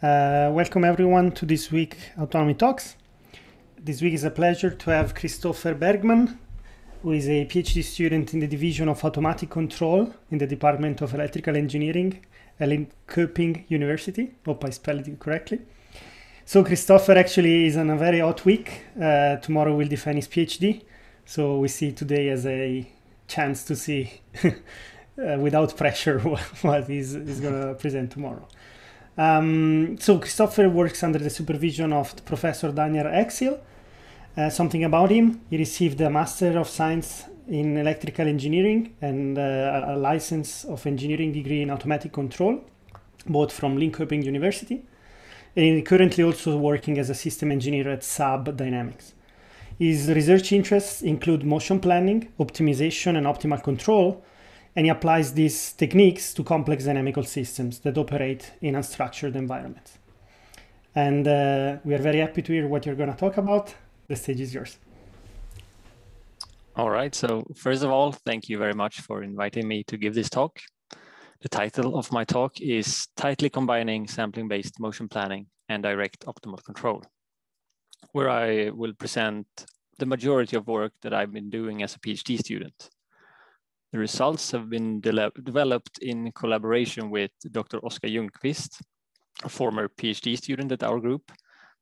Welcome everyone to this week's Autonomy Talks. This week is a pleasure to have Kristoffer Bergman, who is a PhD student in the Division of Automatic Control in the Department of Electrical Engineering at Linköping University. Hope I spelled it correctly. So Kristoffer actually is on a very hot week. Tomorrow will defend his PhD. So we see today as a chance to see without pressure what he's going to present tomorrow. So Kristoffer works under the supervision of Professor Daniel Axehill. Something about him: he received a Master of Science in Electrical Engineering and a License of Engineering degree in Automatic Control, both from Linköping University. And currently also working as a system engineer at Saab Dynamics. His research interests include motion planning, optimization, and optimal control. And he applies these techniques to complex dynamical systems that operate in unstructured environments. And we are very happy to hear what you're going to talk about. The stage is yours. All right. So first of all, thank you very much for inviting me to give this talk. The title of my talk is Tightly Combining Sampling-Based Motion Planning and Direct Optimal Control, where I will present the majority of work that I've been doing as a PhD student. The results have been developed in collaboration with Dr. Oskar Ljungqvist, a former PhD student at our group,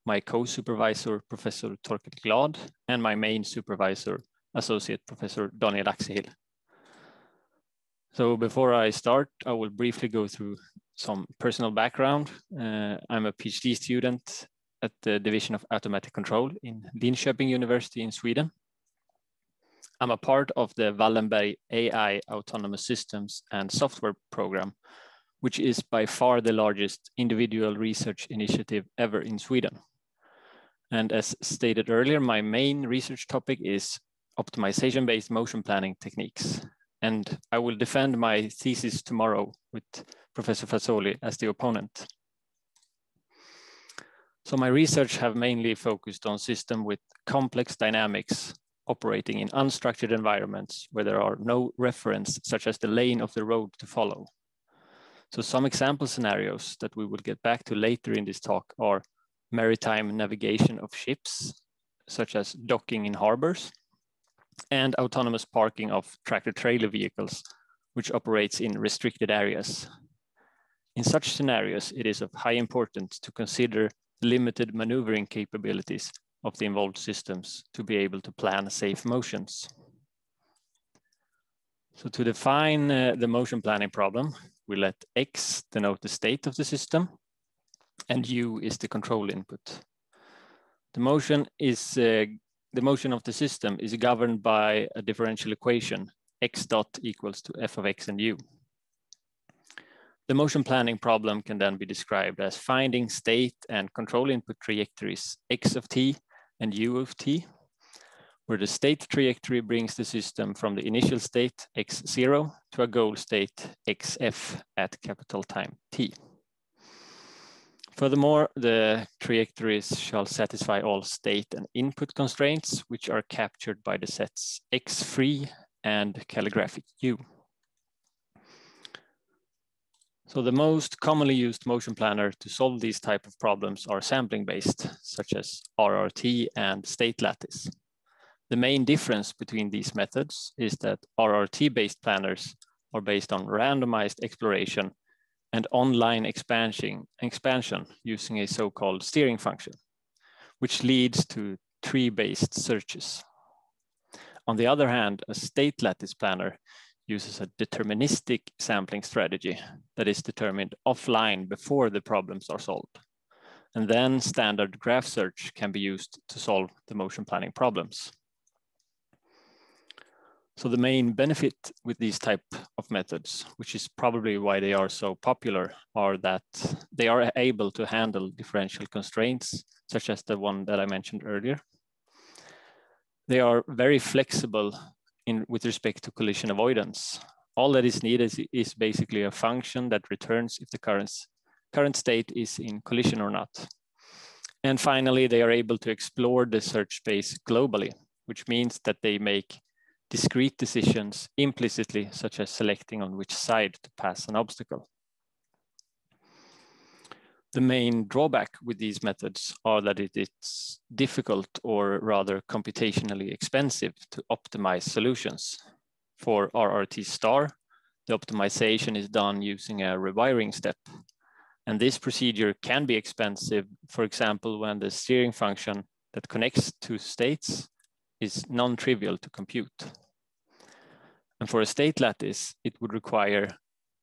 my co-supervisor, Professor Torkel Glad, and my main supervisor, Associate Professor Daniel Axehill. So before I start, I will briefly go through some personal background. I'm a PhD student at the Division of Automatic Control in Linköping University in Sweden. I'm a part of the Wallenberg AI Autonomous Systems and Software program, which is by far the largest individual research initiative ever in Sweden. And as stated earlier, my main research topic is optimization-based motion planning techniques. And I will defend my thesis tomorrow with Professor Frazzoli as the opponent. So my research have mainly focused on systems with complex dynamics operating in unstructured environments where there are no reference, such as the lane of the road to follow. So some example scenarios that we will get back to later in this talk are maritime navigation of ships, such as docking in harbors, and autonomous parking of tractor-trailer vehicles, which operates in restricted areas. In such scenarios, it is of high importance to consider limited maneuvering capabilities of the involved systems to be able to plan safe motions. So to define the motion planning problem, we let X denote the state of the system and U is the control input. The motion of the system is governed by a differential equation, X dot equals to F of X and U. The motion planning problem can then be described as finding state and control input trajectories X of T and U of T, where the state trajectory brings the system from the initial state X0 to a goal state XF at capital time T. Furthermore, the trajectories shall satisfy all state and input constraints, which are captured by the sets X free and calligraphic U. So the most commonly used motion planner to solve these type of problems are sampling-based, such as RRT and state lattice. The main difference between these methods is that RRT-based planners are based on randomized exploration and online expansion using a so-called steering function, which leads to tree-based searches. On the other hand, a state lattice planner uses a deterministic sampling strategy that is determined offline before the problems are solved. And then standard graph search can be used to solve the motion planning problems. So the main benefit with these type of methods, which is probably why they are so popular, are that they are able to handle differential constraints, such as the one that I mentioned earlier. They are very flexible with respect to collision avoidance. All that is needed is basically a function that returns if the current state is in collision or not. And finally, they are able to explore the search space globally, which means that they make discrete decisions implicitly, such as selecting on which side to pass an obstacle. The main drawback with these methods are that it's difficult, or rather computationally expensive, to optimize solutions. For RRT star, the optimization is done using a rewiring step. And this procedure can be expensive, for example, when the steering function that connects two states is non-trivial to compute. And for a state lattice, it would require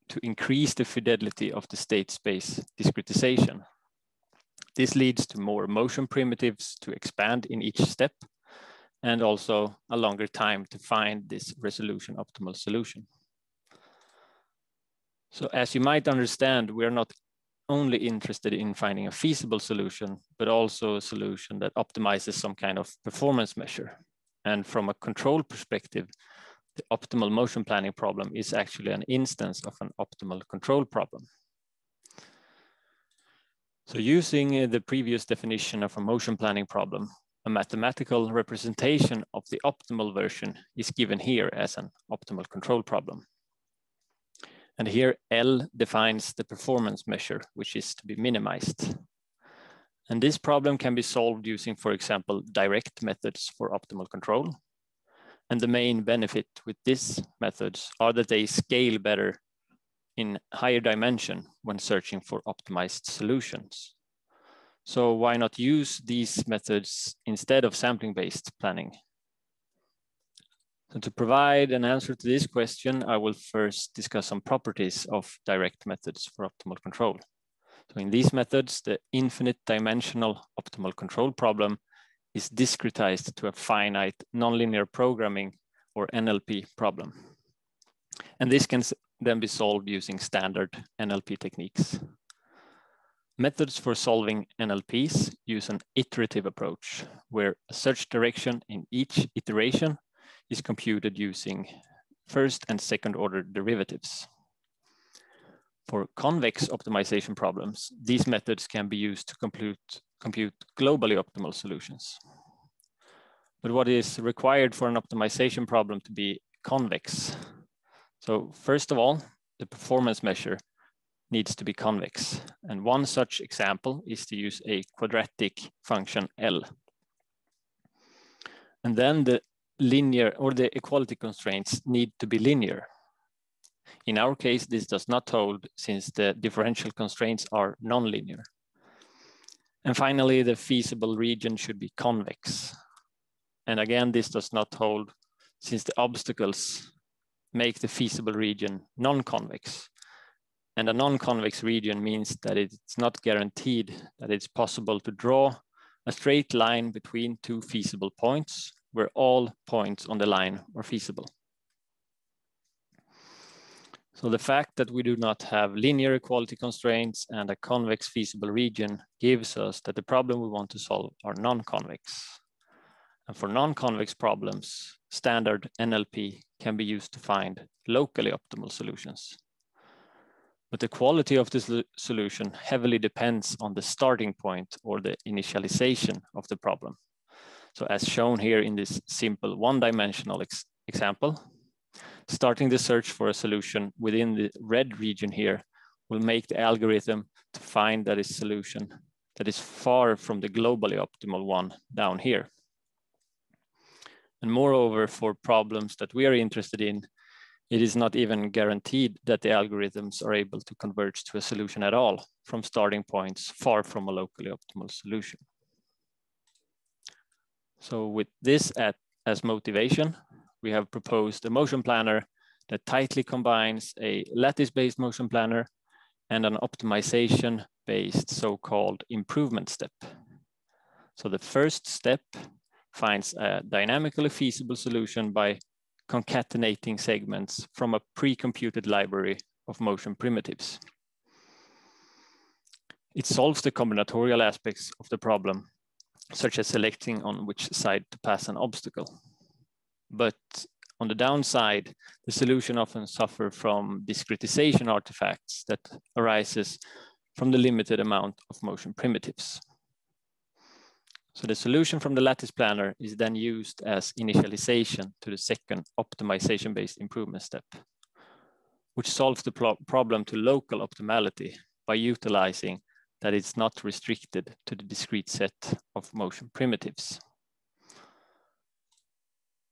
to increase the fidelity of the state space discretization. This leads to more motion primitives to expand in each step, and also a longer time to find this resolution optimal solution. So as you might understand, we are not only interested in finding a feasible solution, but also a solution that optimizes some kind of performance measure. And from a control perspective, the optimal motion planning problem is actually an instance of an optimal control problem. So using the previous definition of a motion planning problem, a mathematical representation of the optimal version is given here as an optimal control problem. And here L defines the performance measure, which is to be minimized. And this problem can be solved using, for example, direct methods for optimal control. And the main benefit with these methods are that they scale better in higher dimension when searching for optimized solutions. So why not use these methods instead of sampling-based planning? So to provide an answer to this question, I will first discuss some properties of direct methods for optimal control. So in these methods, the infinite dimensional optimal control problem is discretized to a finite nonlinear programming or NLP problem. And this can then be solved using standard NLP techniques. Methods for solving NLPs use an iterative approach where a search direction in each iteration is computed using first and second order derivatives. For convex optimization problems, these methods can be used to compute globally optimal solutions. But what is required for an optimization problem to be convex? So first of all, the performance measure needs to be convex. And one such example is to use a quadratic function L. And then the linear or the equality constraints need to be linear. In our case, this does not hold since the differential constraints are nonlinear. And finally, the feasible region should be convex. And again, this does not hold since the obstacles make the feasible region non-convex. And a non-convex region means that it's not guaranteed that it's possible to draw a straight line between two feasible points where all points on the line are feasible. So the fact that we do not have linear equality constraints and a convex feasible region gives us that the problem we want to solve are non-convex. And for non-convex problems, standard NLP can be used to find locally optimal solutions. But the quality of this solution heavily depends on the starting point or the initialization of the problem. So as shown here in this simple one-dimensional example, starting the search for a solution within the red region here will make the algorithm to find that is solution that is far from the globally optimal one down here. And moreover, for problems that we are interested in, it is not even guaranteed that the algorithms are able to converge to a solution at all from starting points far from a locally optimal solution. So with this as motivation, we have proposed a motion planner that tightly combines a lattice-based motion planner and an optimization-based so-called improvement step. So the first step finds a dynamically feasible solution by concatenating segments from a pre-computed library of motion primitives. It solves the combinatorial aspects of the problem, such as selecting on which side to pass an obstacle. But on the downside, the solution often suffers from discretization artifacts that arises from the limited amount of motion primitives. So the solution from the lattice planner is then used as initialization to the second optimization-based improvement step, which solves the problem to local optimality by utilizing that it's not restricted to the discrete set of motion primitives.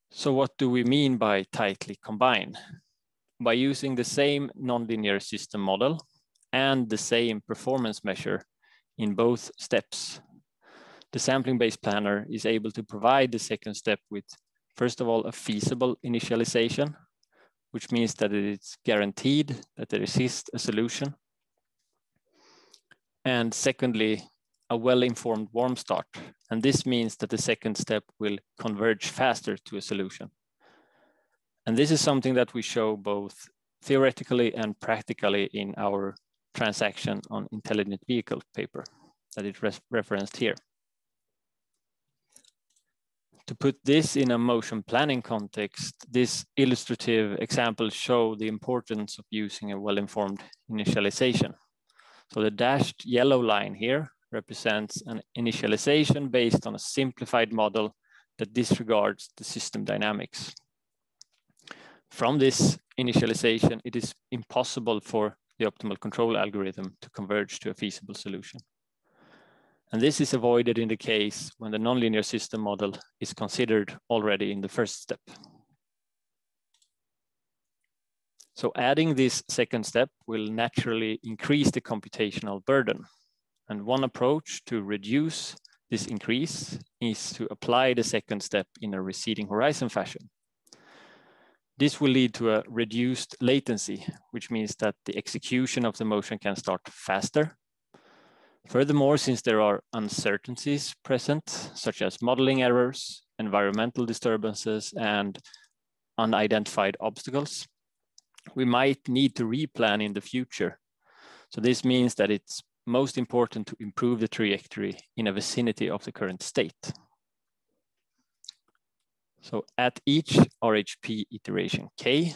So what do we mean by tightly combine? By using the same nonlinear system model and the same performance measure in both steps, the sampling-based planner is able to provide the second step with, first of all, a feasible initialization, which means that it's guaranteed that there exists a solution. And secondly, a well-informed warm start. And this means that the second step will converge faster to a solution. And this is something that we show both theoretically and practically in our transaction on intelligent vehicle paper that it referenced here. To put this in a motion planning context, this illustrative example shows the importance of using a well-informed initialization. So the dashed yellow line here represents an initialization based on a simplified model that disregards the system dynamics. From this initialization, it is impossible for the optimal control algorithm to converge to a feasible solution. And this is avoided in the case when the nonlinear system model is considered already in the first step. So adding this second step will naturally increase the computational burden. And one approach to reduce this increase is to apply the second step in a receding horizon fashion. This will lead to a reduced latency, which means that the execution of the motion can start faster. Furthermore, since there are uncertainties present, such as modeling errors, environmental disturbances, and unidentified obstacles, we might need to replan in the future. So this means that it's most important to improve the trajectory in a vicinity of the current state. So at each RHP iteration K,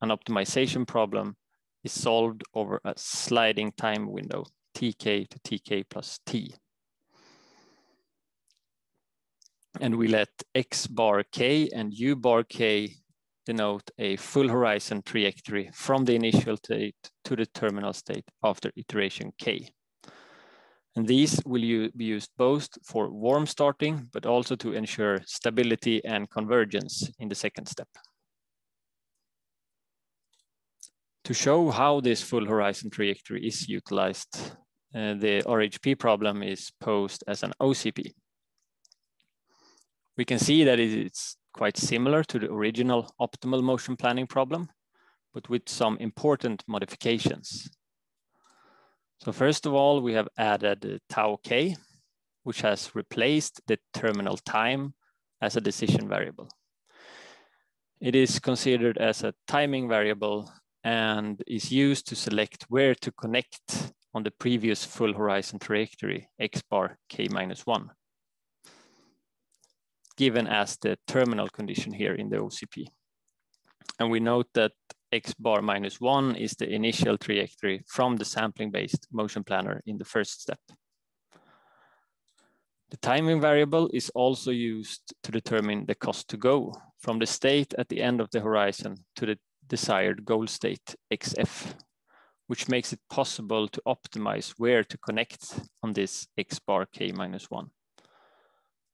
an optimization problem is solved over a sliding time window, tk to tk plus t. And we let x bar k and u bar k denote a full horizon trajectory from the initial state to the terminal state after iteration k. And these will be used both for warm starting, but also to ensure stability and convergence in the second step. To show how this full horizon trajectory is utilized, the RHP problem is posed as an OCP. We can see that it's quite similar to the original optimal motion planning problem, but with some important modifications. So first of all, we have added tau k, which has replaced the terminal time as a decision variable. It is considered as a timing variable and is used to select where to connect on the previous full horizon trajectory, x bar k minus 1, given as the terminal condition here in the OCP. And we note that x bar minus 1 is the initial trajectory from the sampling-based motion planner in the first step. The timing variable is also used to determine the cost to go from the state at the end of the horizon to the desired goal state XF, which makes it possible to optimize where to connect on this X bar K minus 1.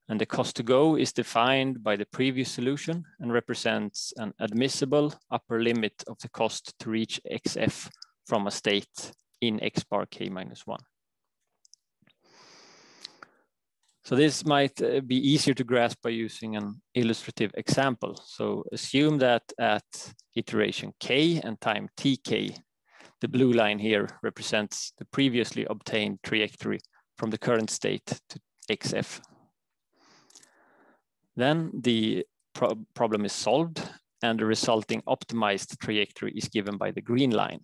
And the cost to go is defined by the previous solution and represents an admissible upper limit of the cost to reach XF from a state in X bar K minus 1. So this might be easier to grasp by using an illustrative example. So assume that at iteration k and time tk, the blue line here represents the previously obtained trajectory from the current state to xf. Then the problem is solved and the resulting optimized trajectory is given by the green line,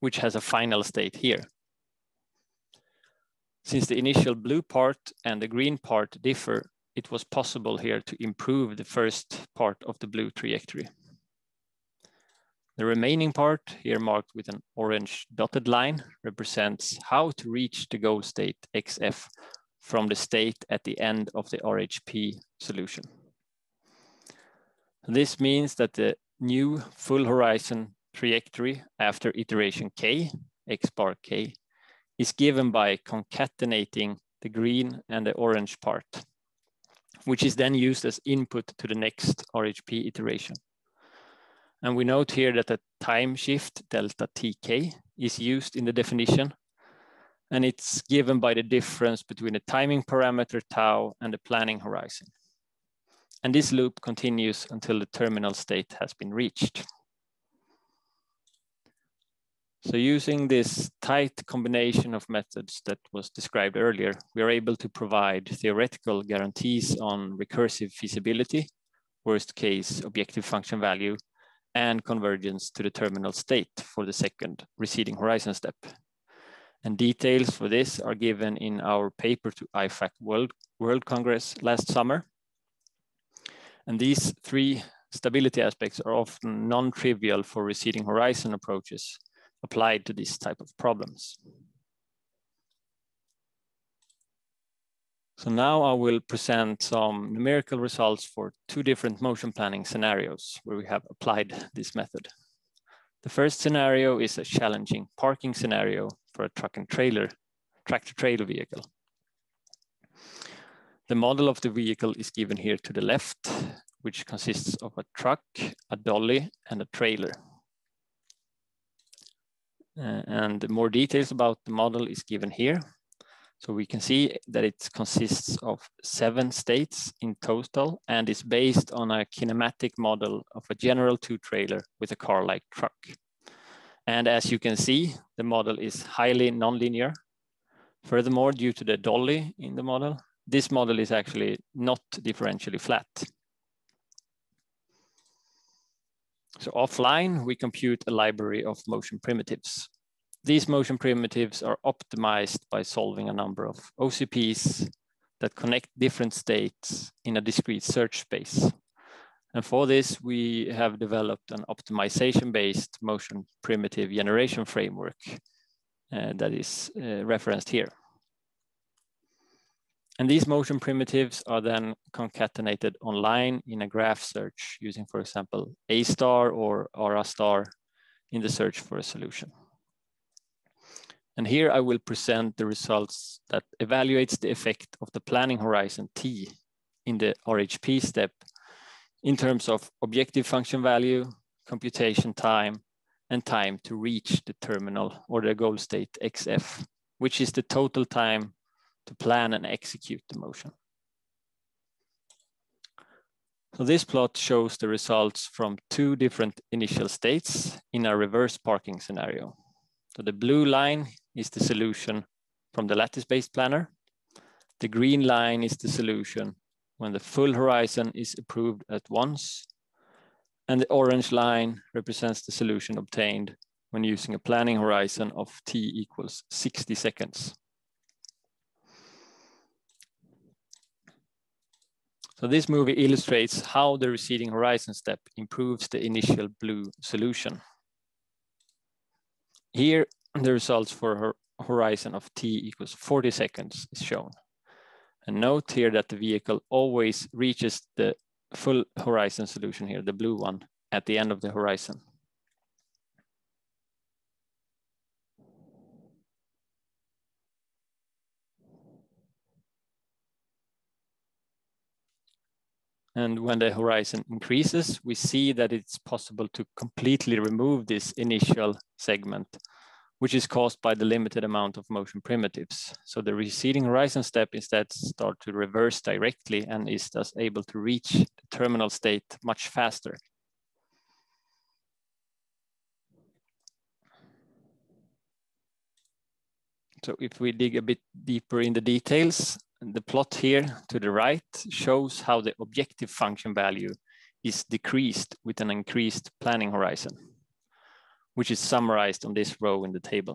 which has a final state here. Since the initial blue part and the green part differ, it was possible here to improve the first part of the blue trajectory. The remaining part, here marked with an orange dotted line, represents how to reach the goal state XF from the state at the end of the RHP solution. This means that the new full horizon trajectory after iteration K, X bar K, is given by concatenating the green and the orange part, which is then used as input to the next RHP iteration. And we note here that the time shift delta tk is used in the definition, and it's given by the difference between the timing parameter tau and the planning horizon. And this loop continues until the terminal state has been reached. So using this tight combination of methods that was described earlier, we are able to provide theoretical guarantees on recursive feasibility, worst case objective function value, and convergence to the terminal state for the second receding horizon step. And details for this are given in our paper to IFAC World Congress last summer. And these three stability aspects are often non-trivial for receding horizon approaches applied to this type of problems. So now I will present some numerical results for two different motion planning scenarios where we have applied this method. The first scenario is a challenging parking scenario for a tractor-trailer vehicle. The model of the vehicle is given here to the left, which consists of a truck, a dolly, and a trailer. And more details about the model is given here. So we can see that it consists of 7 states in total and is based on a kinematic model of a general 2 trailer with a car-like truck. And as you can see, the model is highly nonlinear. Furthermore, due to the dolly in the model, this model is actually not differentially flat. So offline, we compute a library of motion primitives. These motion primitives are optimized by solving a number of OCPs that connect different states in a discrete search space. And for this, we have developed an optimization-based motion primitive generation framework that is referenced here. And these motion primitives are then concatenated online in a graph search using, for example, A* or RA* in the search for a solution. And here I will present the results that evaluates the effect of the planning horizon T in the RHP step in terms of objective function value, computation time, and time to reach the terminal or the goal state XF, which is the total time to plan and execute the motion. So this plot shows the results from 2 different initial states in a reverse parking scenario. So the blue line is the solution from the lattice-based planner. The green line is the solution when the full horizon is approved at once. And the orange line represents the solution obtained when using a planning horizon of T equals 60 seconds. So this movie illustrates how the receding horizon step improves the initial blue solution. Here, the results for horizon of T equals 40 seconds is shown. And note here that the vehicle always reaches the full horizon solution here, the blue one, at the end of the horizon. And when the horizon increases, we see that it's possible to completely remove this initial segment, which is caused by the limited amount of motion primitives. So the receding horizon step instead starts to reverse directly and is thus able to reach the terminal state much faster. So if we dig a bit deeper in the details, the plot here to the right shows how the objective function value is decreased with an increased planning horizon, which is summarized on this row in the table.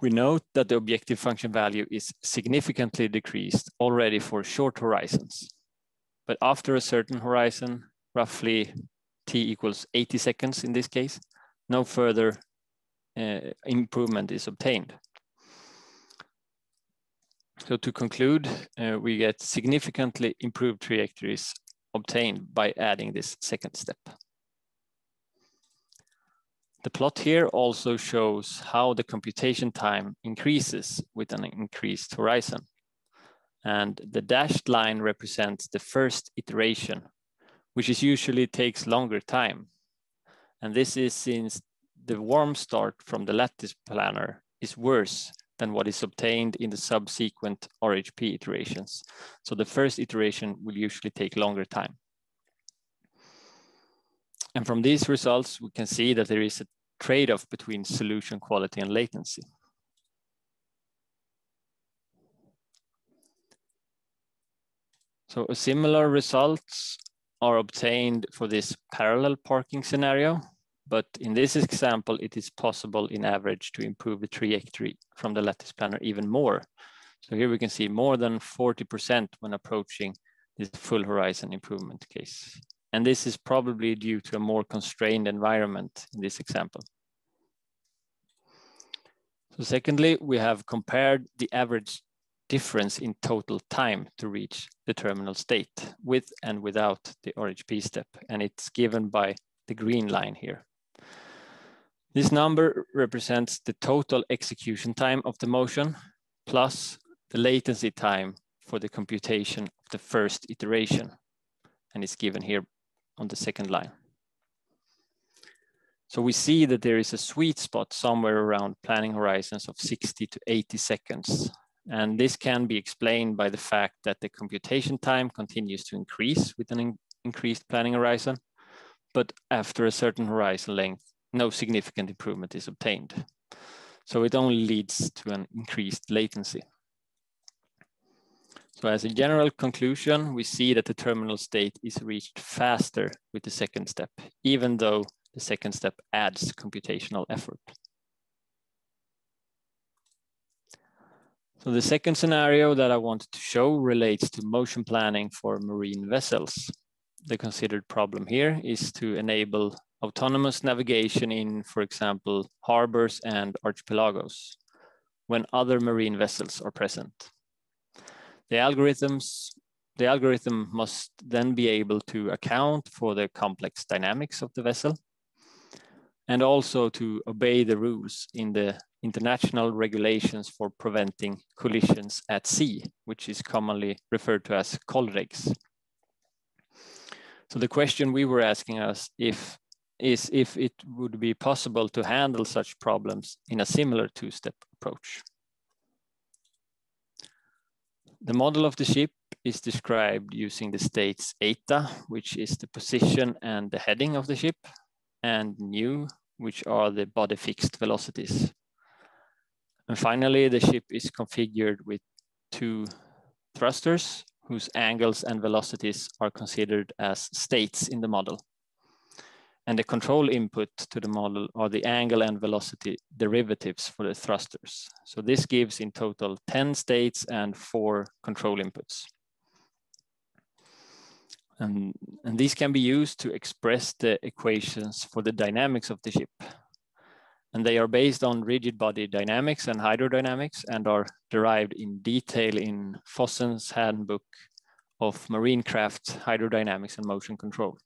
We note that the objective function value is significantly decreased already for short horizons, but after a certain horizon, roughly T equals 80 seconds in this case, no further improvement is obtained. So to conclude, we get significantly improved trajectories obtained by adding this second step. The plot here also shows how the computation time increases with an increased horizon. And the dashed line represents the first iteration, which is usually takes longer time. And this is since the warm start from the lattice planar is worse than what is obtained in the subsequent RHP iterations. So the first iteration will usually take longer time. And from these results, we can see that there is a trade-off between solution quality and latency. So similar results are obtained for this parallel parking scenario, but in this example, it is possible in average to improve the trajectory from the lattice planar even more. So here we can see more than 40% when approaching this full horizon improvement case. And this is probably due to a more constrained environment in this example. So secondly, we have compared the average difference in total time to reach the terminal state with and without the RHP step. And it's given by the green line here. This number represents the total execution time of the motion plus the latency time for the computation of the first iteration. And it's given here on the second line. So we see that there is a sweet spot somewhere around planning horizons of 60 to 80 seconds. And this can be explained by the fact that the computation time continues to increase with an increased planning horizon, but after a certain horizon length, no significant improvement is obtained. So it only leads to an increased latency. So as a general conclusion, we see that the terminal state is reached faster with the second step, even though the second step adds computational effort. So the second scenario that I wanted to show relates to motion planning for marine vessels. The considered problem here is to enable autonomous navigation in, for example, harbors and archipelagos when other marine vessels are present. The algorithm must then be able to account for the complex dynamics of the vessel and also to obey the rules in the international regulations for preventing collisions at sea, which is commonly referred to as COLREGs. So the question we were asking us is if it would be possible to handle such problems in a similar two-step approach. The model of the ship is described using the states eta, which is the position and the heading of the ship, and nu, which are the body fixed velocities. And finally, the ship is configured with two thrusters whose angles and velocities are considered as states in the model. And the control input to the model are the angle and velocity derivatives for the thrusters. So this gives in total 10 states and 4 control inputs. And these can be used to express the equations for the dynamics of the ship. And they are based on rigid body dynamics and hydrodynamics and are derived in detail in Fossen's handbook of marine craft, hydrodynamics and motion control.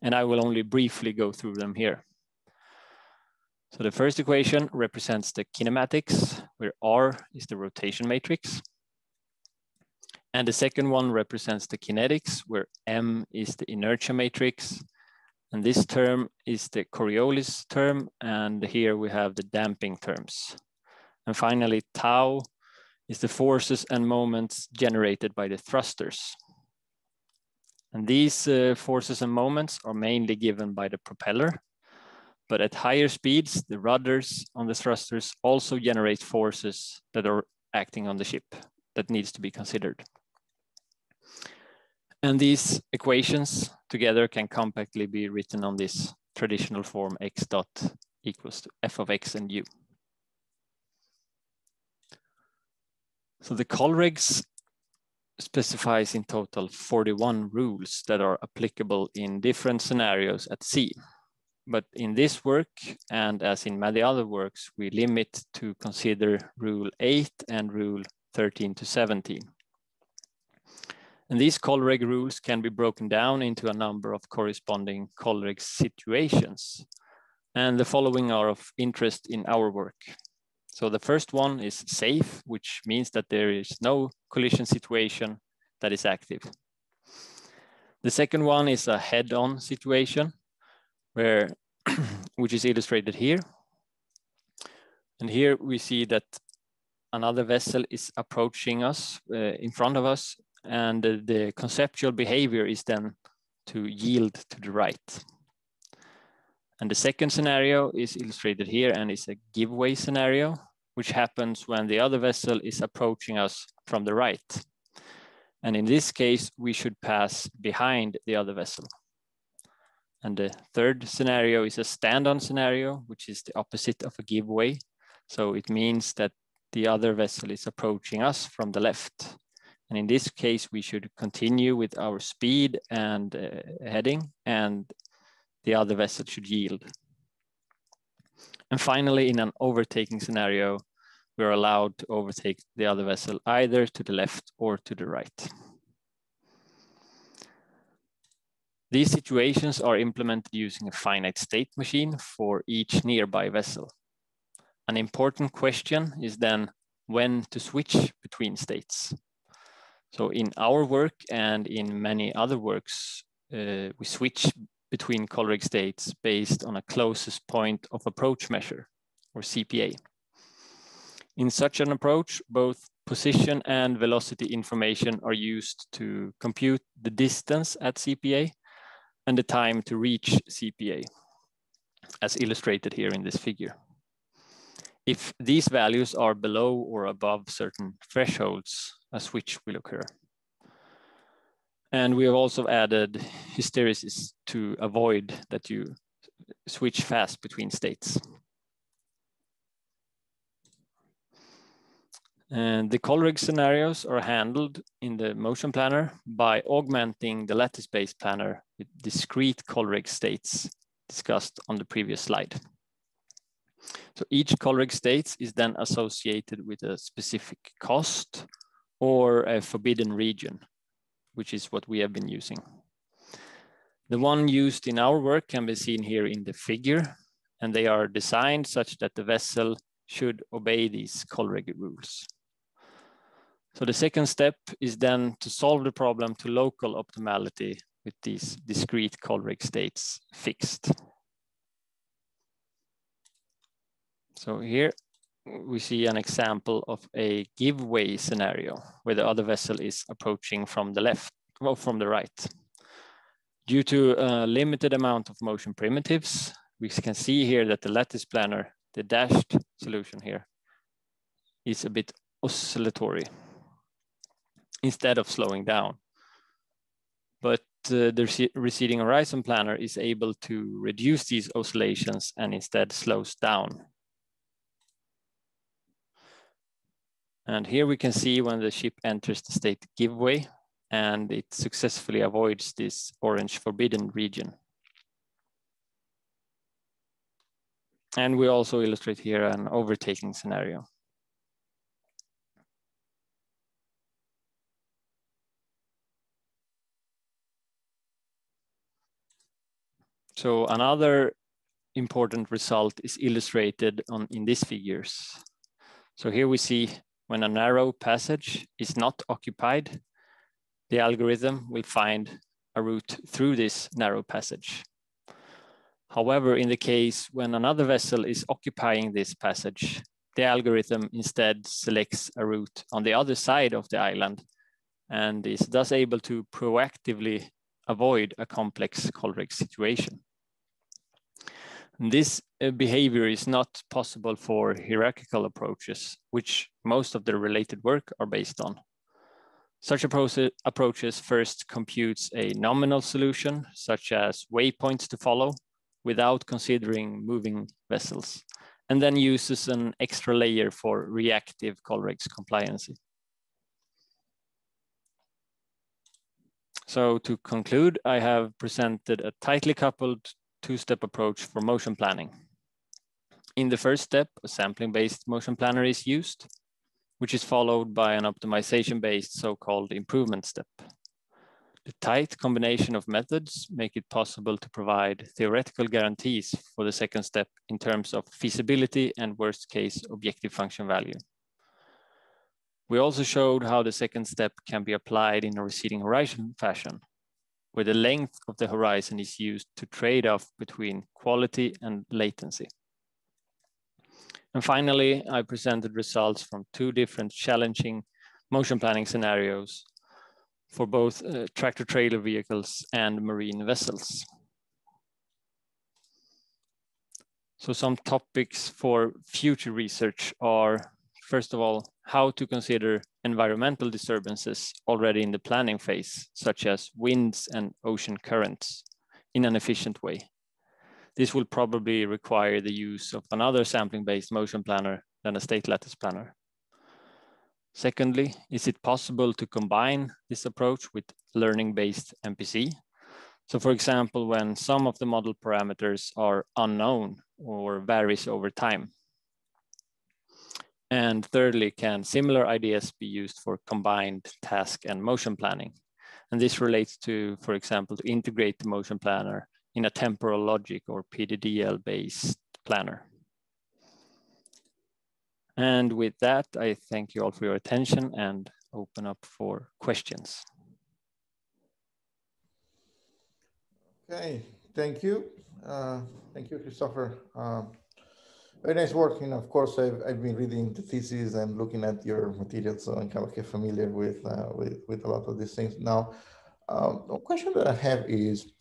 And I will only briefly go through them here. So the first equation represents the kinematics, where R is the rotation matrix. And the second one represents the kinetics, where M is the inertia matrix. And this term is the Coriolis term. And here we have the damping terms. And finally, tau is the forces and moments generated by the thrusters. And these forces and moments are mainly given by the propeller, but at higher speeds, the rudders on the thrusters also generate forces that are acting on the ship that needs to be considered. And these equations together can compactly be written on this traditional form x dot equals to f of x and u. So the COLREGs specifies in total 41 rules that are applicable in different scenarios at sea. But in this work, and as in many other works, we limit to consider rule 8 and rule 13 to 17. And these COLREG rules can be broken down into a number of corresponding COLREG situations. and the following are of interest in our work. So the first one is safe, which means that there is no collision situation that is active. The second one is a head-on situation, where which is illustrated here. And here we see that another vessel is approaching us in front of us, and the conceptual behavior is then to yield to the right. And the second scenario is illustrated here and is a giveaway scenario, which happens when the other vessel is approaching us from the right. And in this case, we should pass behind the other vessel. And the third scenario is a stand-on scenario, which is the opposite of a giveaway. So it means that the other vessel is approaching us from the left. And in this case, we should continue with our speed and heading, and the other vessel should yield. And finally, in an overtaking scenario, we're allowed to overtake the other vessel either to the left or to the right. These situations are implemented using a finite state machine for each nearby vessel. An important question is then when to switch between states. So in our work and in many other works, we switch between COLREG states based on a closest point of approach measure, or CPA. In such an approach, both position and velocity information are used to compute the distance at CPA and the time to reach CPA, as illustrated here in this figure. If these values are below or above certain thresholds, a switch will occur. And we have also added hysteresis to avoid that you switch fast between states. And the COLREG scenarios are handled in the motion planner by augmenting the lattice-based planner with discrete COLREG states discussed on the previous slide. So each COLREG state is then associated with a specific cost or a forbidden region, which is what we have been using. The one used in our work can be seen here in the figure, and they are designed such that the vessel should obey these COLREG rules. So the second step is then to solve the problem to local optimality with these discrete COLREG states fixed. So here we see an example of a giveaway scenario where the other vessel is approaching from the left, well, from the right. Due to a limited amount of motion primitives, we can see here that the lattice planner, the dashed solution here, is a bit oscillatory instead of slowing down. But the receding horizon planner is able to reduce these oscillations and instead slows down. And here we can see when the ship enters the state giveaway and it successfully avoids this orange forbidden region. And we also illustrate here an overtaking scenario. So another important result is illustrated in these figures. So here we see when a narrow passage is not occupied, the algorithm will find a route through this narrow passage. However, in the case when another vessel is occupying this passage, the algorithm instead selects a route on the other side of the island and is thus able to proactively avoid a complex COLREG situation. This behavior is not possible for hierarchical approaches, which most of the related work are based on. Such approaches first computes a nominal solution, such as waypoints to follow, without considering moving vessels, and then uses an extra layer for reactive COLREGs compliancy. So to conclude, I have presented a tightly coupled two-step approach for motion planning. In the first step, a sampling-based motion planner is used, which is followed by an optimization-based so-called improvement step. The tight combination of methods make it possible to provide theoretical guarantees for the second step in terms of feasibility and worst case objective function value. We also showed how the second step can be applied in a receding horizon fashion, where the length of the horizon is used to trade off between quality and latency. And finally, I presented results from two different challenging motion planning scenarios for both tractor-trailer vehicles and marine vessels. So some topics for future research are, first of all, how to consider environmental disturbances already in the planning phase, such as winds and ocean currents, in an efficient way. This will probably require the use of another sampling-based motion planner than a state lattice planner. Secondly, is it possible to combine this approach with learning-based MPC? So for example, when some of the model parameters are unknown or varies over time. And thirdly, can similar ideas be used for combined task and motion planning? And this relates to, for example, to integrate the motion planner in a temporal logic or PDDL-based planner. And with that, I thank you all for your attention and open up for questions. Okay, thank you. Thank you, Kristoffer. Very nice work, and of course, I've been reading the thesis and looking at your materials, so I'm kind of familiar with a lot of these things. Now, the question that I have is,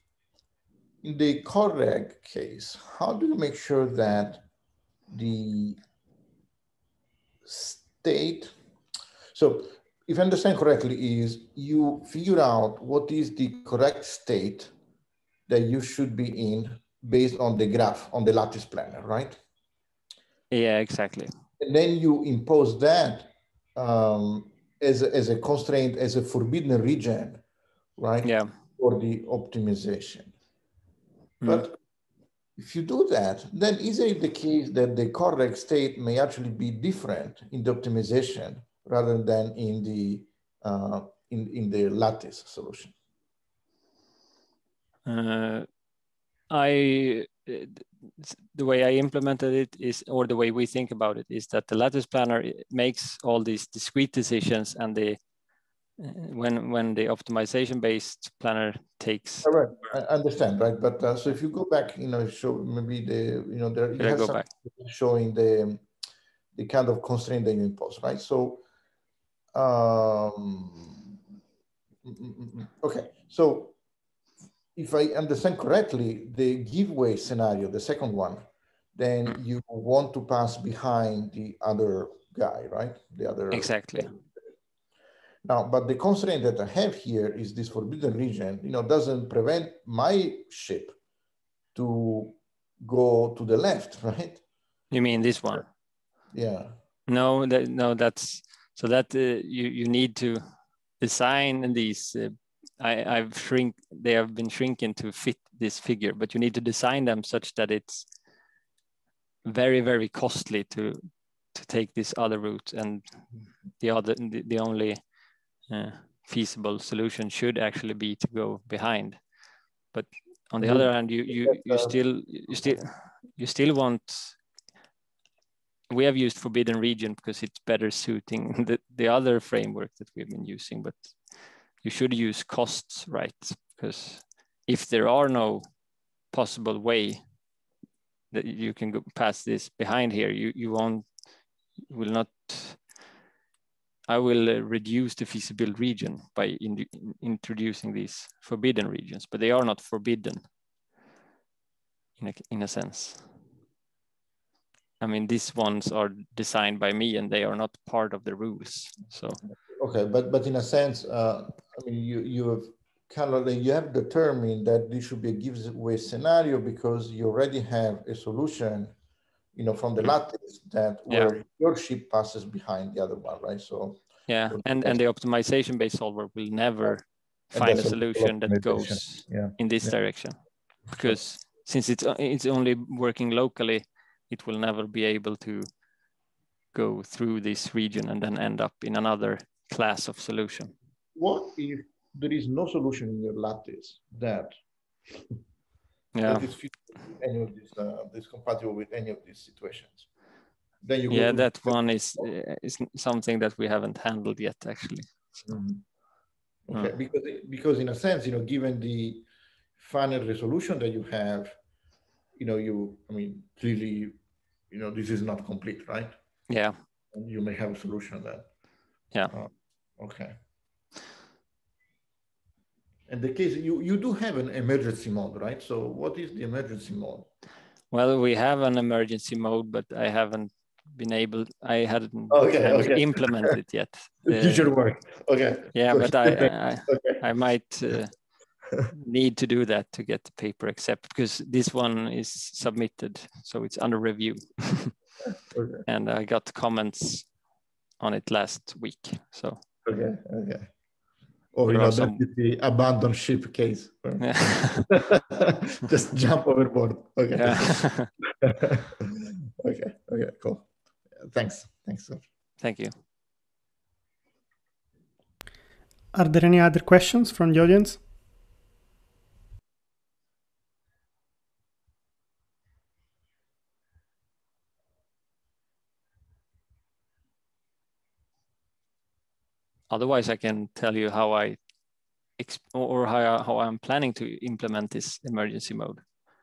in the COLREG case, how do you make sure that the state, so if I understand correctly, is you figure out what is the correct state that you should be in based on the graph, on the lattice planner, right? Yeah, exactly. And then you impose that as a constraint, as a forbidden region, right? Yeah. For the optimization. Mm. But if you do that, then is it the case that the correct state may actually be different in the optimization rather than in the lattice solution? The way I implemented it is, or the way we think about it, is that the lattice planner makes all these discrete decisions, and the when the optimization-based planner takes. All right, I understand, right? But so if you go back, you know, show maybe the, you know, there you have some showing the kind of constraint that you impose, right? So, okay, so. If I understand correctly, the giveaway scenario, the second one, then you want to pass behind the other guy, right? The other. Exactly. Now, but the constraint that I have here is this forbidden region, you know, doesn't prevent my ship to go to the left, right? You mean this one? Yeah. No, that, no, that's, so that you need to design these they have been shrinking to fit this figure, but you need to design them such that it's very, very costly to take this other route, and the only feasible solution should actually be to go behind. But on the other hand, you still want. We have used forbidden region because it's better suiting the other framework that we've been using, but. You should use costs, right? Because if there are no possible way that you can go past this behind here, you will not. I will reduce the feasible region by introducing these forbidden regions, but they are not forbidden in a sense. I mean, these ones are designed by me, and they are not part of the rules. So okay, but in a sense, I mean, you have kind of determined that this should be a giveaway scenario because you already have a solution, you know, from the lattice that where your ship passes behind the other one, right? So yeah, and the optimization-based solver will never find a solution that goes in this direction, because since it's only working locally. It will never be able to go through this region and then end up in another class of solution. What if there is no solution in your lattes that, that is fit any of these, is compatible with any of these situations. Then you that one is something that we haven't handled yet, actually. So. Mm-hmm. Okay, because in a sense, you know, given the final resolution that you have, you know, I mean, clearly, you know, this is not complete, right? Yeah. And you may have a solution then. Yeah. Okay. And the case, you do have an emergency mode, right? So what is the emergency mode? Well, we have an emergency mode, but I haven't been able, I hadn't implemented it yet. Future work. Okay. Yeah, but I might need to do that to get the paper accepted, because this one is submitted, so it's under review. Okay. And I got comments on it last week, so. Okay, okay. Or you know, that's the abandoned ship case. Yeah. Just jump overboard. Okay. Yeah. Okay. Okay. Cool. Thanks. Thanks, sir. Thank you. Are there any other questions from the audience? Otherwise, I can tell you how I I'm planning to implement this emergency mode.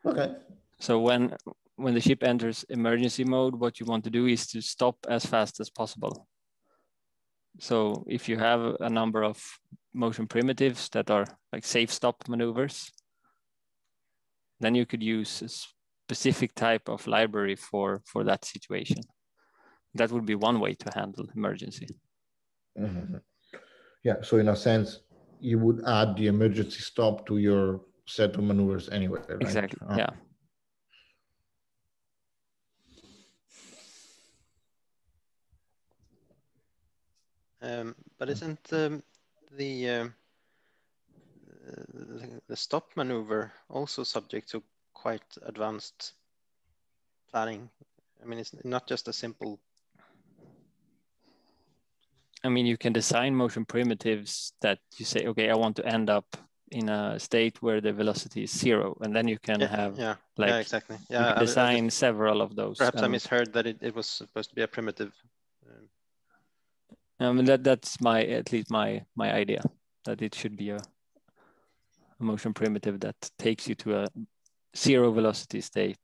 Okay. So when the ship enters emergency mode, what you want to do is to stop as fast as possible. So if you have a number of motion primitives that are like safe stop maneuvers, then you could use a specific type of library for that situation. That would be one way to handle emergency. Mm-hmm. Yeah, so in a sense, you would add the emergency stop to your set of maneuvers anyway, right? Exactly, yeah. But isn't the stop maneuver also subject to quite advanced planning? I mean, it's not just a simple... I mean, you can design motion primitives that you say, okay, I want to end up in a state where the velocity is zero, and then you can design several of those. Perhaps I misheard that it was supposed to be a primitive. I mean, that's at least my idea, that it should be a motion primitive that takes you to a zero velocity state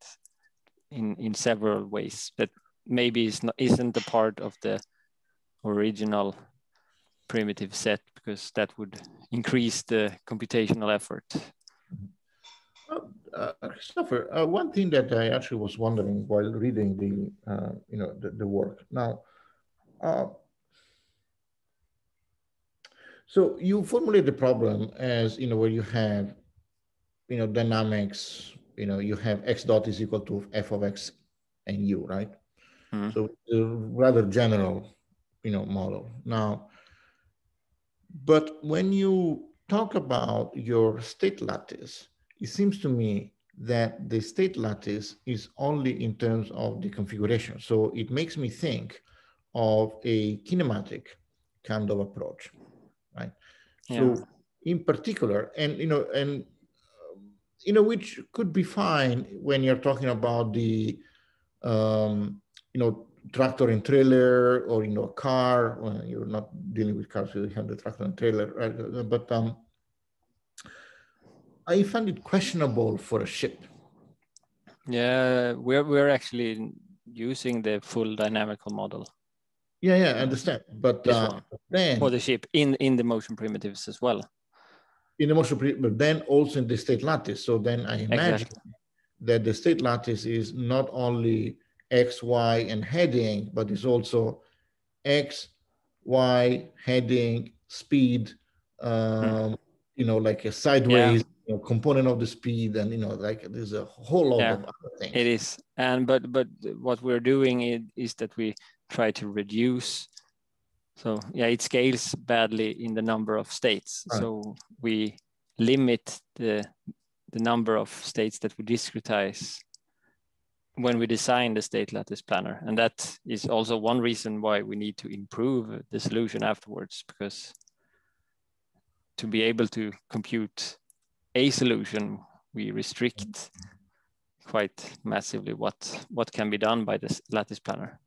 in several ways that maybe isn't a part of the original primitive set, because that would increase the computational effort. Kristoffer, one thing that I actually was wondering while reading the work now. So you formulate the problem as, you know, where you have, you know, dynamics, you know, you have x dot is equal to f of x and u, right? Mm-hmm. So rather general, you know, model now, but when you talk about your state lattice, it seems to me that the state lattice is only in terms of the configuration. So it makes me think of a kinematic kind of approach, right? Yeah. So in particular, and which could be fine when you're talking about the, tractor and trailer, or, you know, a car. Well, you're not dealing with cars, so you have the tractor and trailer, right? But I find it questionable for a ship. Yeah, we're actually using the full dynamical model. Yeah, yeah, I understand. But then for the ship in the motion primitives as well. In the motion primitives, but then also in the state lattice. So then I imagine that the state lattice is not only X, Y, and heading, but it's also X, Y, heading, speed, like a sideways component of the speed, and, you know, like there's a whole lot of other things. It is, but what we're doing is that we try to reduce. So yeah, it scales badly in the number of states. Right. So we limit the number of states that we discretize when we design the state lattice planner. And that is also one reason why we need to improve the solution afterwards, because to be able to compute a solution, we restrict quite massively what can be done by this lattice planner.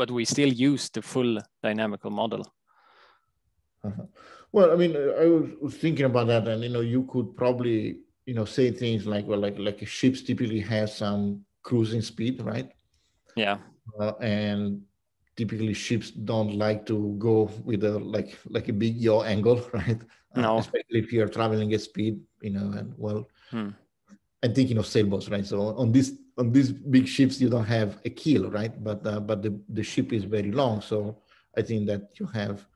But we still use the full dynamical model. Uh-huh. Well, I mean, I was thinking about that, and, you know, you could probably, you know, say things like, well, like a ship typically has some cruising speed, right? Yeah. And typically ships don't like to go with a like a big yaw angle, right? No. Especially if you're traveling at speed, you know, and well, I'm thinking of sailboats, right? So on these big ships, you don't have a keel, right? But the ship is very long. So I think that you have,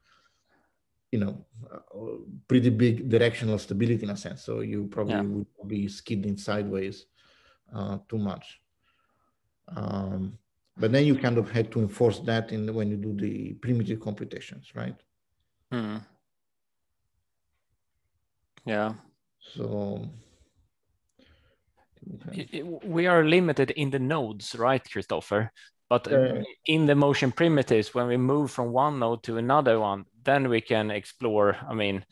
you know, pretty big directional stability in a sense. So you probably would be skidding sideways too much. But then you kind of had to enforce that when you do the primitive computations, right? Mm. Yeah. So we are limited in the nodes, right, Kristoffer? But in the motion primitives, when we move from one node to another one, then we can explore, I mean,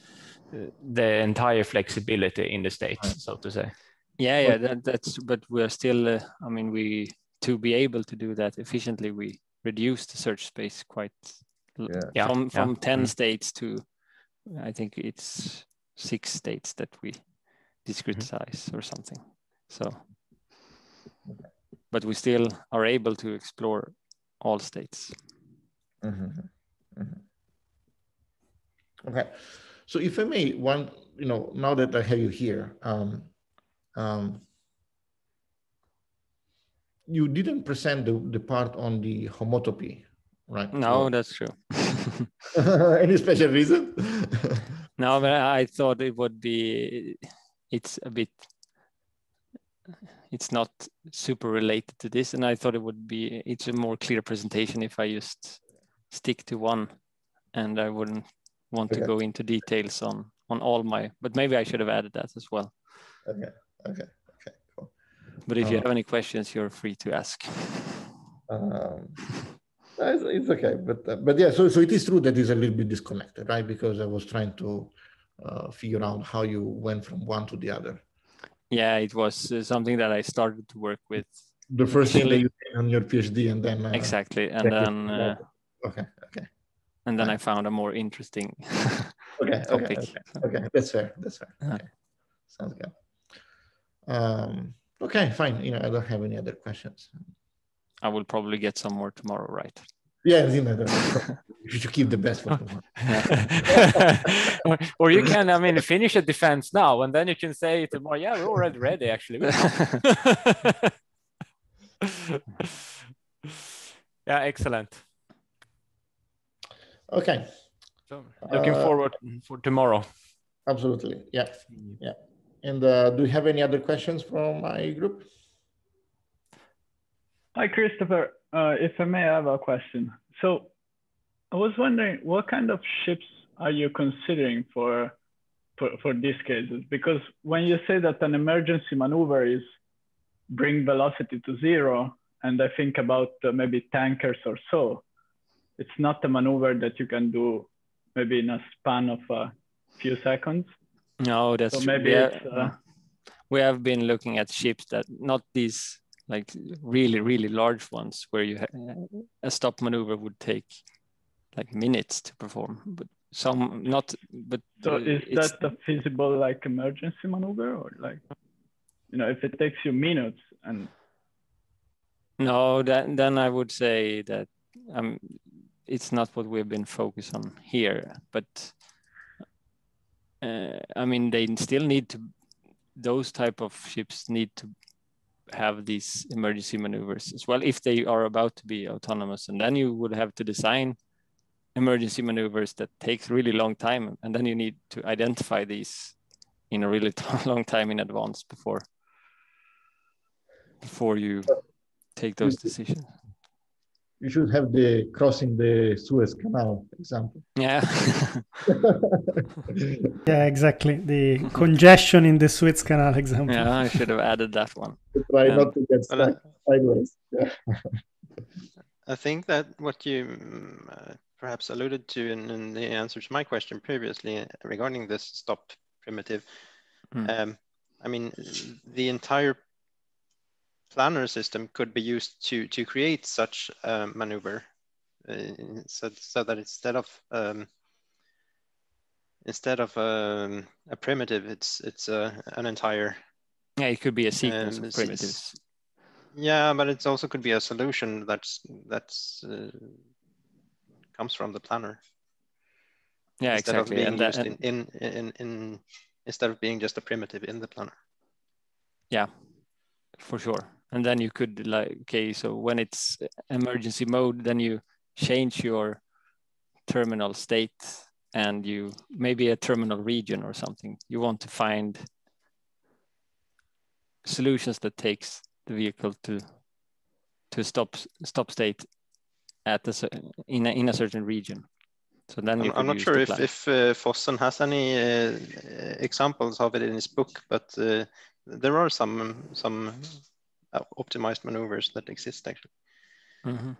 the entire flexibility in the states, so to say. Yeah, yeah, that's, but we're still, I mean, to be able to do that efficiently, we reduce the search space quite, from 10 states to, I think it's 6 states that we discretize or something. So, but we still are able to explore all states. Mm-hmm. Mm-hmm. Okay, so if I may, you know, now that I have you here, you didn't present the part on the homotopy, right? No, so, that's true. Any special reason? No, but I thought it would be, it's not super related to this, and I thought it would be, it's a more clear presentation if I just stick to one, and I wouldn't want to go into details on all my, but maybe I should have added that as well. Okay, cool. But if you have any questions, you're free to ask. It's okay, but yeah, so it is true that it's a little bit disconnected, right? Because I was trying to figure out how you went from one to the other. Yeah, it was something that I started to work with. The first thing that you did on your PhD, and then exactly, and then and then I found a more interesting topic. Okay, that's fair. That's fair. Okay, sounds good. Okay, fine. You know, I don't have any other questions. I will probably get some more tomorrow, right? Yeah, you should keep the best for tomorrow. Or you can, I mean, finish a defense now, and then you can say tomorrow, yeah, we're already ready, actually. Yeah, excellent. Okay. So, looking forward for tomorrow. Absolutely, yeah, yeah. And do you have any other questions from my group? Hi, Kristoffer. If I may, I have a question. So I was wondering, what kind of ships are you considering for these cases? Because when you say that an emergency maneuver is bring velocity to zero, and I think about maybe tankers or so, it's not a maneuver that you can do maybe in a span of a few seconds. No, that's so maybe it's, we have been looking at ships that not these, like really, really large ones where you a stop maneuver would take like minutes to perform, but some not. But so is that a feasible like emergency maneuver, or like, you know, if it takes you minutes and? No, then I would say that it's not what we've been focused on here. But I mean, they still need to. Those type of ships need to have these emergency maneuvers as well if they are about to be autonomous, and then you would have to design emergency maneuvers that takes really long time, and then you need to identify these in a really long time in advance before you take those decisions. You should have the crossing the Suez Canal example. Yeah. Yeah, exactly. The congestion in the Suez Canal example. Yeah, I should have added that one. Try not to get stuck sideways. Yeah. I think that what you perhaps alluded to in the answer to my question previously regarding this stop primitive. I mean, the entire planner system could be used to create such a maneuver, so that instead of a primitive, it's an entire. Yeah, it could be a sequence of primitives. Yeah, but it also could be a solution that's comes from the planner. Yeah, instead exactly. Of being and instead of being just a primitive in the planner. Yeah, for sure. And then you could like, okay, so when it's emergency mode, then you change your terminal state and you maybe a terminal region or something. You want to find solutions that takes the vehicle to stop state at in a certain region. So then I'm not sure if Fossen has any examples of it in his book, but there are some optimized maneuvers that exist actually. Mm-hmm.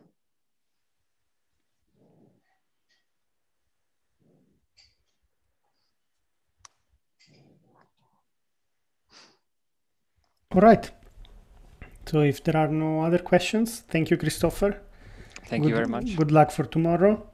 All right. So if there are no other questions, thank you, Kristoffer. Thank you very much. Good luck for tomorrow.